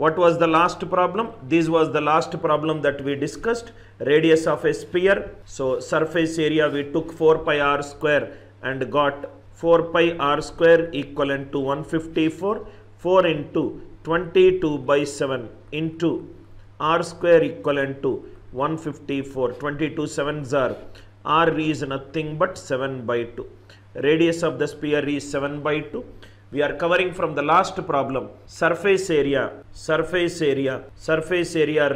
What was the last problem? This was the last problem that we discussed. Radius of a sphere. So surface area we took 4 pi r square and got 4 pi r square equivalent to 154. 4 into 22 by 7 into r square equivalent to 154. 22 sevens are r is nothing but 7 by 2. Radius of the sphere is 7 by 2. We are covering from the last problem, surface area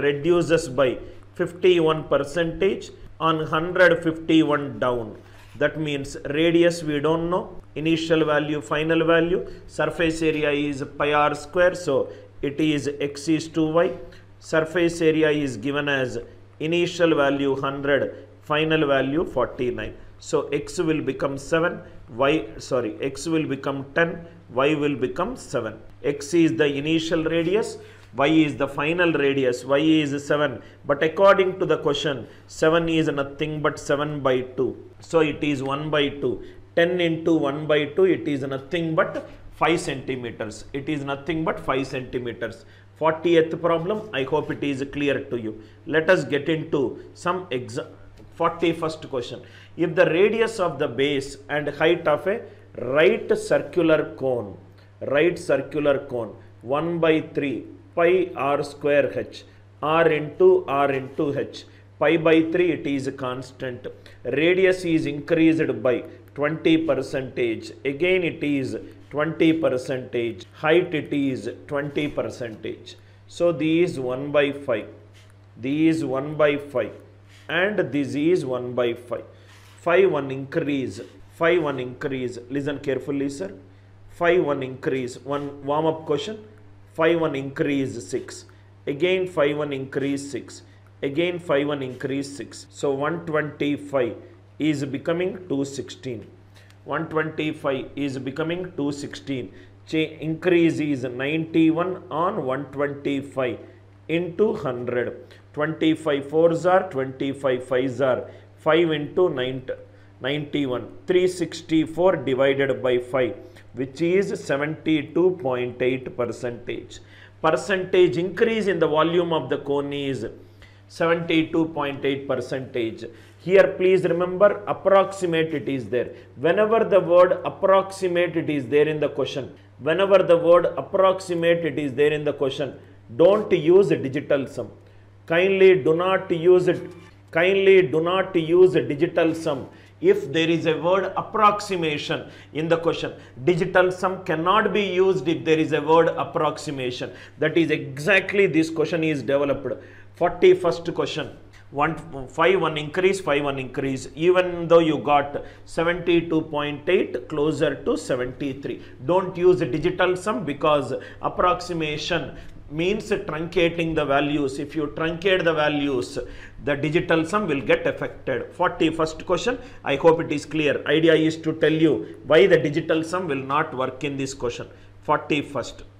reduces by 51% on 151 down. That means radius we don't know, initial value, final value. Surface area is pi r square, so it is x is 2y. Surface area is given as initial value 100, final value 49. So x will become 7, x will become 10, y will become 7. X is the initial radius, y is the final radius, y is 7. But according to the question, 7 is nothing but 7 by 2. So it is 1 by 2. 10 into 1 by 2, it is nothing but 5 centimeters. 40th problem, I hope it is clear to you. Let us get into some example. 41st question. If the radius of the base and height of a right circular cone 1 by 3 pi r square h, r into h, pi by 3 it is a constant, radius is increased by 20%, again it is 20%, height it is 20%. So these 1 by 5, these 1 by 5, and this is 1 by 5. 5 1 increase. Listen carefully, sir. 5 1 increase. One warm up question. 5 1 increase 6. Again 5 1 increase 6. Again 5 1 increase 6. So 125 is becoming 216. 125 is becoming 216. Increase is 91 on 125 into 100. 25 fours are, 25 fives are, 5 into 91, 364 divided by 5, which is 72.8%. Percentage increase in the volume of the cone is 72.8%. Here please remember approximate it is there. Whenever the word approximate it is there in the question, don't use a digital sum. Kindly do not use a digital sum if there is a word approximation in the question. Digital sum cannot be used if there is a word approximation. That is exactly this question is developed. 41st question. 5 1 increase. Even though you got 72.8, closer to 73. Don't use a digital sum because approximation means truncating the values. If you truncate the values, the digital sum will get affected. 41st question. I hope it is clear. Idea is to tell you why the digital sum will not work in this question. 41st.